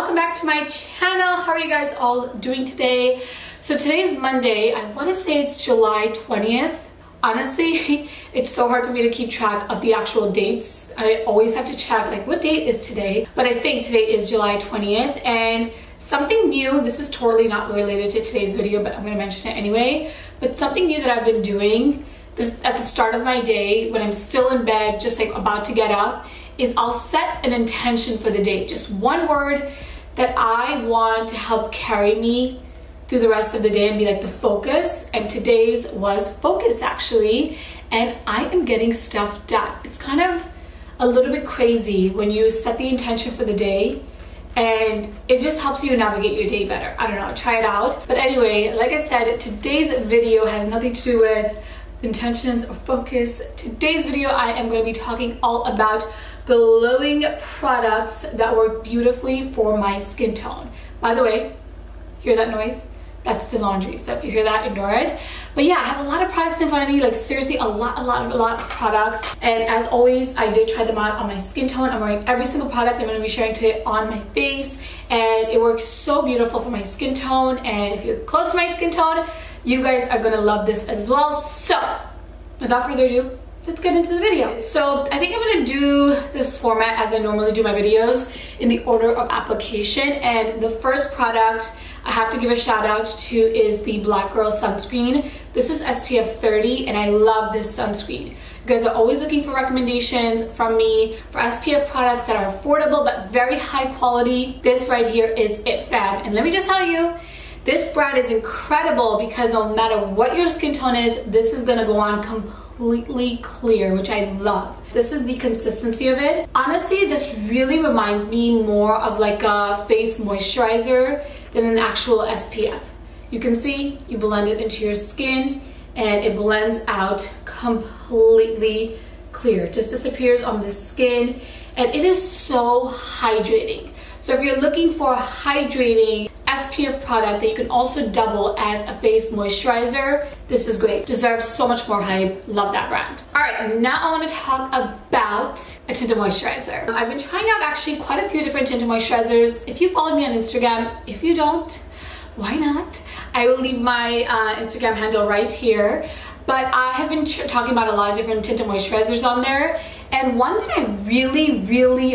welcome back to my channel. How are you guys all doing today? So today's Monday. I want to say it's July 20th. Honestly, it's so hard for me to keep track of the actual dates. I always have to check like what date is today, but I think today is July 20th. And something new, this is totally not related to today's video, but I'm going to mention it anyway, but something new that I've been doing at the start of my day when I'm still in bed, just like about to get up, is I'll set an intention for the day. Just one word that I want to help carry me through the rest of the day and be like the focus. And today's was focus actually. And I am getting stuff done. It's kind of a little bit crazy when you set the intention for the day and it just helps you navigate your day better. I don't know, try it out. But anyway, like I said, today's video has nothing to do with intentions or focus. Today's video, I am going to be talking all about glowing products that work beautifully for my skin tone. By the way, hear that noise? That's the laundry, so if you hear that, ignore it. But yeah, I have a lot of products in front of me, like seriously a lot of products. And as always, I did try them out on my skin tone. I'm wearing every single product I'm going to be sharing today on my face. And it works so beautiful for my skin tone. And if you're close to my skin tone, you guys are going to love this as well. So without further ado, let's get into the video. So I think I'm going to do this format as I normally do my videos, in the order of application. And the first product I have to give a shout out to is the Black Girl Sunscreen. This is SPF 30 and I love this sunscreen. You guys are always looking for recommendations from me for SPF products that are affordable but very high quality. This right here is it, fam. And let me just tell you, this brand is incredible because no matter what your skin tone is, this is going to go on completely clear, which I love. This is the consistency of it. Honestly, this really reminds me more of like a face moisturizer than an actual SPF. You can see you blend it into your skin and it blends out completely clear. It just disappears on the skin and it is so hydrating. So if you're looking for a hydrating SPF product that you can also double as a face moisturizer, this is great. Deserves so much more hype. Love that brand. All right, now I want to talk about a tinted moisturizer. I've been trying out actually quite a few different tinted moisturizers. If you follow me on Instagram, if you don't, why not? I will leave my Instagram handle right here. But I have been talking about a lot of different tinted moisturizers on there. And one that I really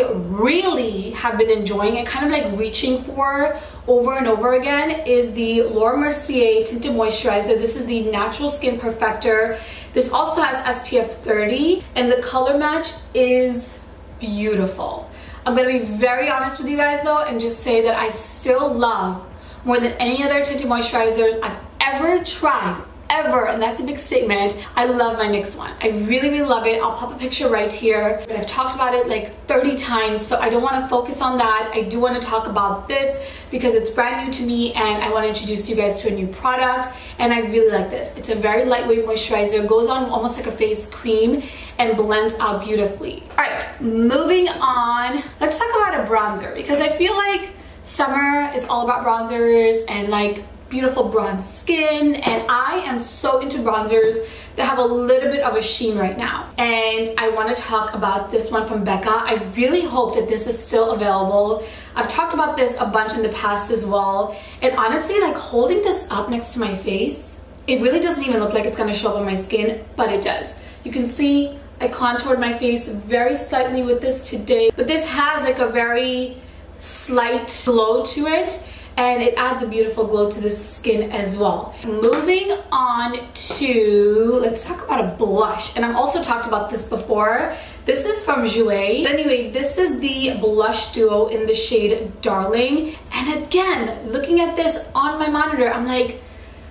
have been enjoying and kind of like reaching for over and over again is the Laura Mercier Tinted Moisturizer. This is the Natural Skin Perfector. This also has SPF 30 and the color match is beautiful. I'm going to be very honest with you guys though and just say that I still love more than any other tinted moisturizers I've ever tried. Ever, and that's a big statement. I love my NYX one. I really love it. I'll pop a picture right here, but I've talked about it like 30 times, so I don't want to focus on that. I do want to talk about this because it's brand new to me and I want to introduce you guys to a new product, and I really like this. It's a very lightweight moisturizer, goes on almost like a face cream and blends out beautifully. All right, moving on. Let's talk about a bronzer because I feel like summer is all about bronzers and like beautiful bronze skin, and I am so into bronzers that have a little bit of a sheen right now. And I want to talk about this one from Becca. I really hope that this is still available. I've talked about this a bunch in the past as well, and honestly, like holding this up next to my face, it really doesn't even look like it's going to show up on my skin, but it does. You can see I contoured my face very slightly with this today, but this has like a very slight glow to it. And it adds a beautiful glow to the skin as well. Moving on to, let's talk about a blush. And I've also talked about this before. This is from Jouer. But anyway, this is the blush duo in the shade Darling. And again, looking at this on my monitor, I'm like,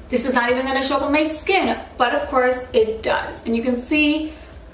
this is not even gonna show up on my skin. But of course it does. And you can see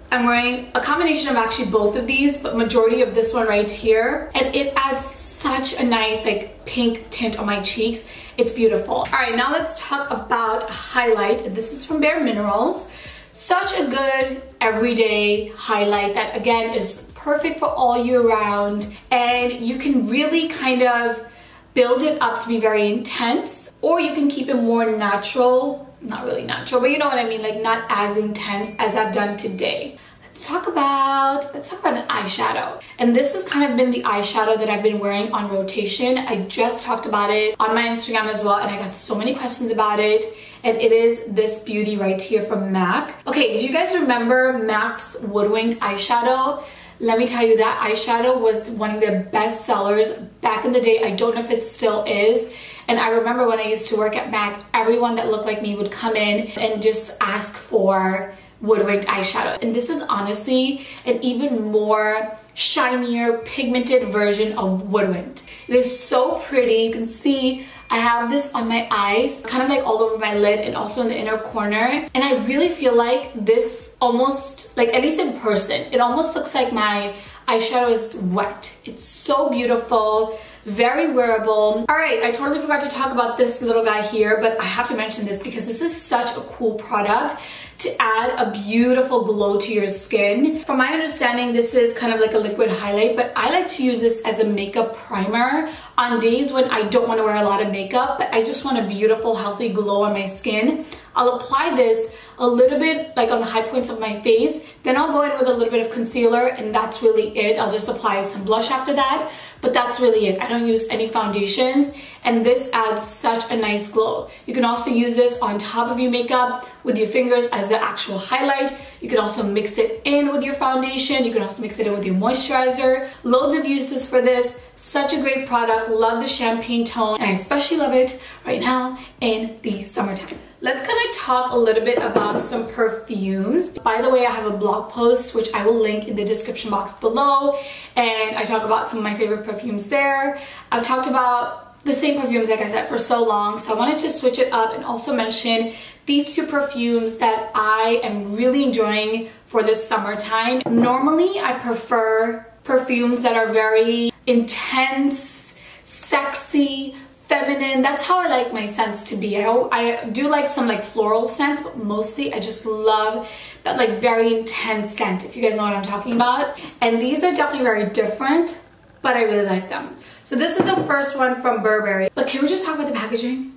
I'm wearing a combination of actually both of these, but majority of this one right here. And it adds such a nice like pink tint on my cheeks. It's beautiful. All right, now let's talk about highlight. This is from Bare Minerals. Such a good everyday highlight that again is perfect for all year round, and you can really kind of build it up to be very intense, or you can keep it more natural. Not really natural, but you know what I mean, like not as intense as I've done today. Let's talk about an eyeshadow. And this has kind of been the eyeshadow that I've been wearing on rotation. I just talked about it on my Instagram as well, and I got so many questions about it. And it is this beauty right here from MAC. Okay, do you guys remember MAC's Woodwinked eyeshadow? Let me tell you, that eyeshadow was one of their best sellers back in the day. I don't know if it still is. And I remember when I used to work at MAC, everyone that looked like me would come in and just ask for Woodwinked eyeshadows. And this is honestly an even more shinier, pigmented version of Woodwinked. It is so pretty. You can see I have this on my eyes, kind of like all over my lid and also in the inner corner. And I really feel like this almost, like at least in person, it almost looks like my eyeshadow is wet. It's so beautiful, very wearable. All right, I totally forgot to talk about this little guy here, but I have to mention this because this is such a cool product to add a beautiful glow to your skin. From my understanding, this is kind of like a liquid highlight, but I like to use this as a makeup primer on days when I don't want to wear a lot of makeup, but I just want a beautiful, healthy glow on my skin. I'll apply this a little bit like on the high points of my face, then I'll go in with a little bit of concealer, and that's really it. I'll just apply some blush after that, but that's really it. I don't use any foundations, and this adds such a nice glow. You can also use this on top of your makeup with your fingers as the actual highlight. You can also mix it in with your foundation. You can also mix it in with your moisturizer. Loads of uses for this. Such a great product. Love the champagne tone, and I especially love it right now in the summertime. Let's kind of talk a little bit about some perfumes. By the way, I have a blog post which I will link in the description box below, and I talk about some of my favorite perfumes there. I've talked about the same perfumes, like I said, for so long, so I wanted to switch it up and also mention these two perfumes that I am really enjoying for this summertime. Normally, I prefer perfumes that are very intense, sexy, feminine. That's how I like my scents to be. I do like some like floral scents, but mostly I just love that like very intense scent, if you guys know what I'm talking about. And these are definitely very different, but I really like them. So this is the first one from Burberry. But can we just talk about the packaging?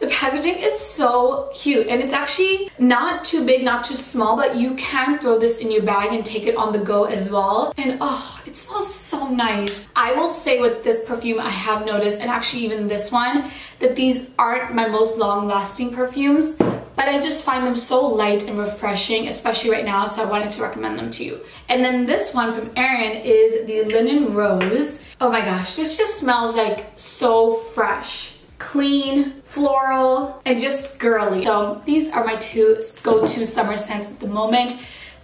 The packaging is so cute, and it's actually not too big, not too small, but you can throw this in your bag and take it on the go as well. And oh, it smells so nice. I will say with this perfume, I have noticed, and actually even this one, that these aren't my most long-lasting perfumes, but I just find them so light and refreshing, especially right now, so I wanted to recommend them to you. And then this one from Aerin is the Linen Rose. Oh my gosh, this just smells like so fresh. Clean, floral, and just girly. So these are my two go-to summer scents at the moment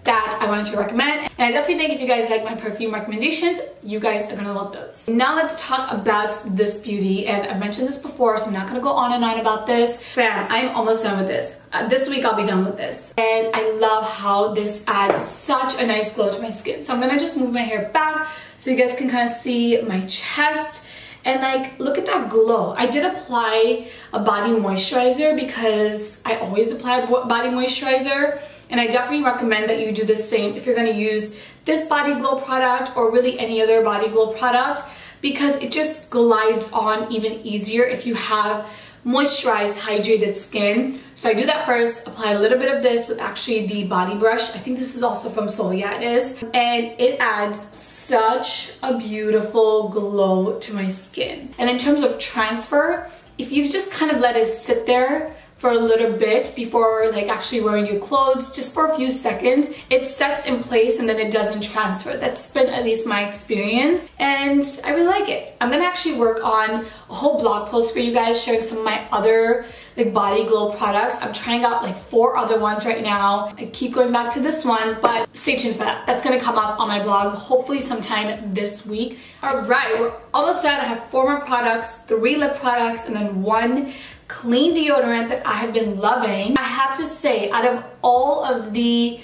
that I wanted to recommend. And I definitely think if you guys like my perfume recommendations, you guys are gonna love those. Now let's talk about this beauty. And I've mentioned this before, so I'm not gonna go on and on about this. Fam, I'm almost done with this. This week I'll be done with this. And I love how this adds such a nice glow to my skin. So I'm gonna just move my hair back so you guys can kind of see my chest. And like, look at that glow. I did apply a body moisturizer because I always apply body moisturizer. And I definitely recommend that you do the same if you're going to use this body glow product or really any other body glow product, because it just glides on even easier if you have moisturized, hydrated skin. So I do that first, apply a little bit of this with actually the body brush. I think this is also from Solia, it is. And it adds such a beautiful glow to my skin. And in terms of transfer, if you just kind of let it sit there for a little bit before like actually wearing your clothes, just for a few seconds, it sets in place and then it doesn't transfer. That's been at least my experience, and I really like it. I'm gonna actually work on a whole blog post for you guys sharing some of my other like body glow products. I'm trying out like 4 other ones right now. I keep going back to this one, but stay tuned for that. That's gonna come up on my blog hopefully sometime this week. All right, we're almost done. I have 4 more products, 3 lip products, and then 1 clean deodorant that I have been loving. I have to say, out of all of the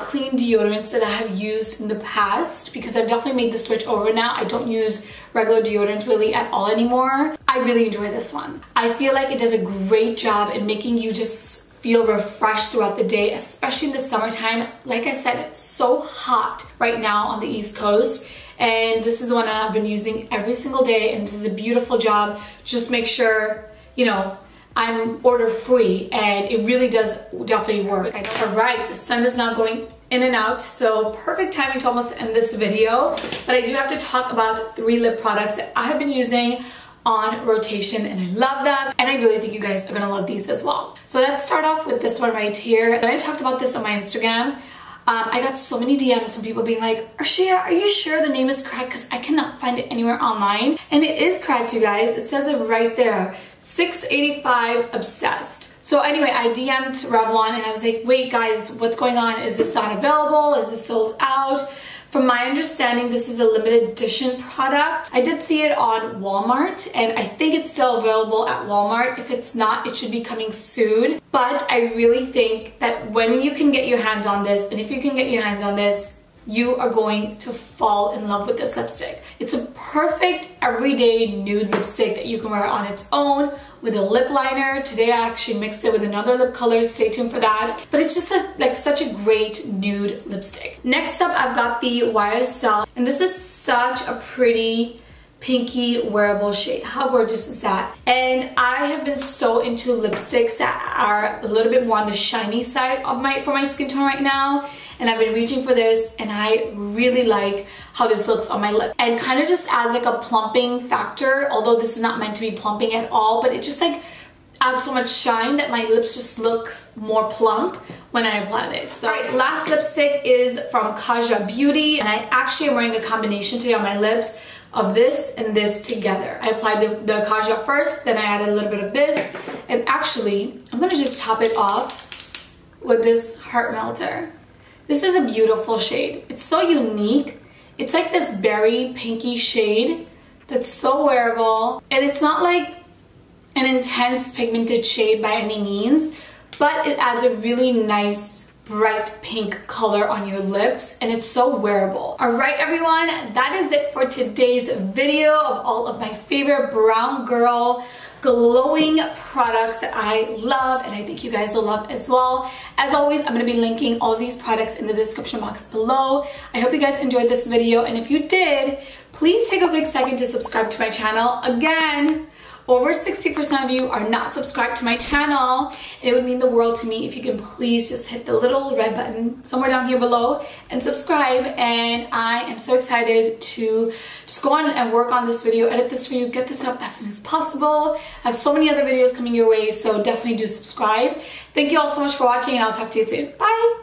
clean deodorants that I have used in the past, because I've definitely made the switch over now, I don't use regular deodorant really at all anymore, I really enjoy this one. I feel like it does a great job in making you just feel refreshed throughout the day, especially in the summertime. Like I said, it's so hot right now on the East Coast, and this is one I've been using every single day, and this is a beautiful job. Just make sure, you know, I'm order free, and it really does definitely work. All right, the sun is now going in and out, so perfect timing to almost end this video. But I do have to talk about 3 lip products that I have been using on rotation, and I love them, and I really think you guys are gonna love these as well. So let's start off with this one right here. And I talked about this on my Instagram. I got so many DMs from people being like, Arshia, are you sure the name is correct? Because I cannot find it anywhere online. And it is correct, you guys. It says it right there. $6.85 Obsessed. So anyway, I DM'd Revlon and I was like, wait guys, what's going on? Is this not available? Is this sold out? From my understanding, this is a limited edition product. I did see it on Walmart, and I think it's still available at Walmart. If it's not, it should be coming soon. But I really think that when you can get your hands on this, and if you can get your hands on this, you are going to fall in love with this lipstick. It's a perfect everyday nude lipstick that you can wear on its own with a lip liner. Today I actually mixed it with another lip color. Stay tuned for that. But it's just like such a great nude lipstick. Next up, I've got the YSL, and this is such a pretty pinky wearable shade. How gorgeous is that? And I have been so into lipsticks that are a little bit more on the shiny side of for my skin tone right now. And I've been reaching for this, and I really like how this looks on my lip. And kind of just adds like a plumping factor, although this is not meant to be plumping at all, but it just like adds so much shine that my lips just looks more plump when I apply this. So, all right, last lipstick is from Kaja Beauty, and I actually am wearing a combination today on my lips of this and this together. I applied the Kaja first, then I added a little bit of this, and actually, I'm gonna just top it off with this Heart Melter. This is a beautiful shade. It's so unique. It's like this berry pinky shade that's so wearable. And it's not like an intense pigmented shade by any means, but it adds a really nice bright pink color on your lips, and it's so wearable. All right, everyone, that is it for today's video of all of my favorite brown girl glowing products that I love, and I think you guys will love as well. As always, I'm going to be linking all these products in the description box below. I hope you guys enjoyed this video, and if you did, please take a quick second to subscribe to my channel. Again, over 60% of you are not subscribed to my channel, and it would mean the world to me if you can please just hit the little red button somewhere down here below and subscribe. And I am so excited to just go on and work on this video, edit this for you, get this up as soon as possible. I have so many other videos coming your way, so definitely do subscribe. Thank you all so much for watching, and I'll talk to you soon. Bye!